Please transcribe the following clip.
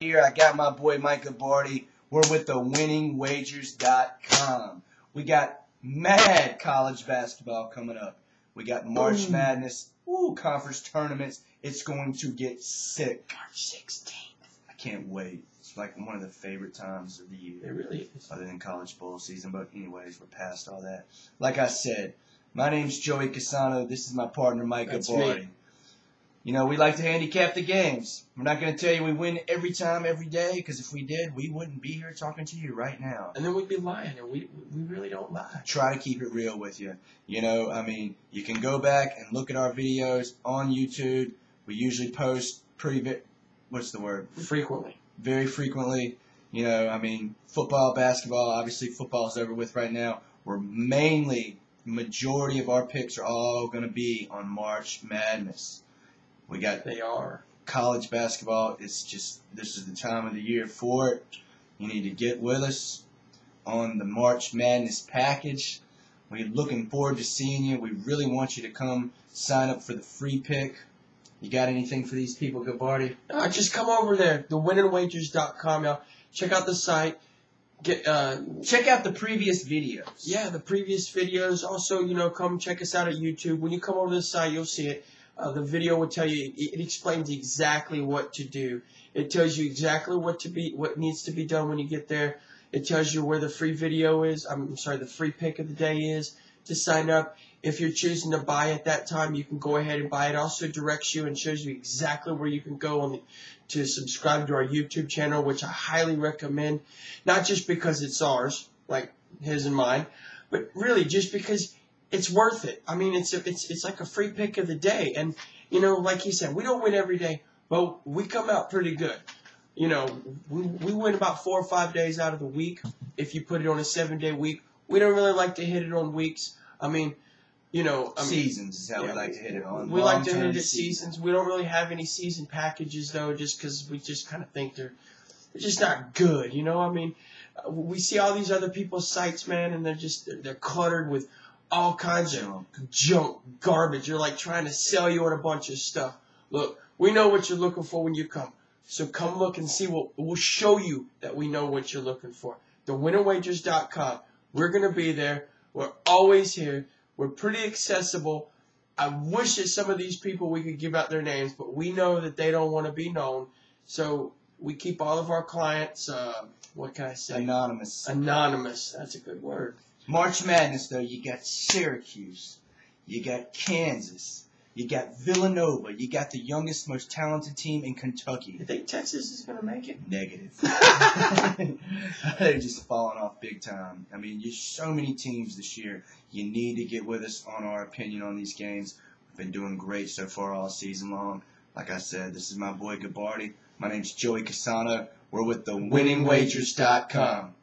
Here I got my boy Micah Barty. We're with the WinningWagers.com. We got mad college basketball coming up. We got March Madness, conference tournaments. It's going to get sick. March 16th. I can't wait. It's like one of the favorite times of the year. It really is. Other than college bowl season, but anyways, we're past all that. Like I said, my name's Joey Cassano. This is my partner Micah Barty. You know, we like to handicap the games. We're not going to tell you we win every time, every day, because if we did, we wouldn't be here talking to you right now. And then we'd be lying, and we really don't lie. Try to keep it real with you. You know, I mean, you can go back and look at our videos on YouTube. We usually post pretty frequently. Very frequently. You know, I mean, football, basketball, obviously football's over with right now. We're majority of our picks are all going to be on March Madness. We got college basketball. It's just, this is the time of the year for it. You need to get with us on the March Madness package. We're looking forward to seeing you. We really want you to come sign up for the free pick. You got anything for these people, Gabardi? No, just come over there, the WinningWagers.com, y'all. Check out the site. Check out the previous videos. Yeah, the previous videos. Also, you know, come check us out at YouTube. When you come over to the site, you'll see it. The video will tell you, it explains exactly what to do. It tells you exactly what needs to be done when you get there. It tells you where the free video is. I'm sorry, the free pick of the day is to sign up. If you're choosing to buy at that time, you can go ahead and buy. It also directs you and shows you exactly where you can go to subscribe to our YouTube channel, which I highly recommend. Not just because it's ours, like his and mine, but really just because it's worth it. I mean, it's like a free pick of the day. And, you know, like he said, we don't win every day, but we come out pretty good. You know, we win about 4 or 5 days out of the week. If you put it on a 7-day week, we don't really like to hit it on weeks. I mean, you know. Seasons is how we like to hit it on. We like to hit it at seasons. We don't really have any season packages, though, just because we just kind of think they're just not good. You know, I mean, we see all these other people's sites, man, and they're cluttered with all kinds of junk, garbage. You're like trying to sell you on a bunch of stuff. Look, we know what you're looking for when you come. So come look and see. We'll show you that we know what you're looking for. The WinningWagers.com. We're going to be there. We're always here. We're pretty accessible. I wish that some of these people we could give out their names, but we know that they don't want to be known. So we keep all of our clients, what can I say? Anonymous. Anonymous. That's a good word. March Madness, though, you got Syracuse, you got Kansas, you got Villanova, you got the youngest, most talented team in Kentucky. You think Texas is going to make it? Negative. They're just falling off big time. I mean, there's so many teams this year. You need to get with us on our opinion on these games. We've been doing great so far all season long. Like I said, this is my boy Gabardi. My name's Joey Cassano. We're with the WinningWagers.com.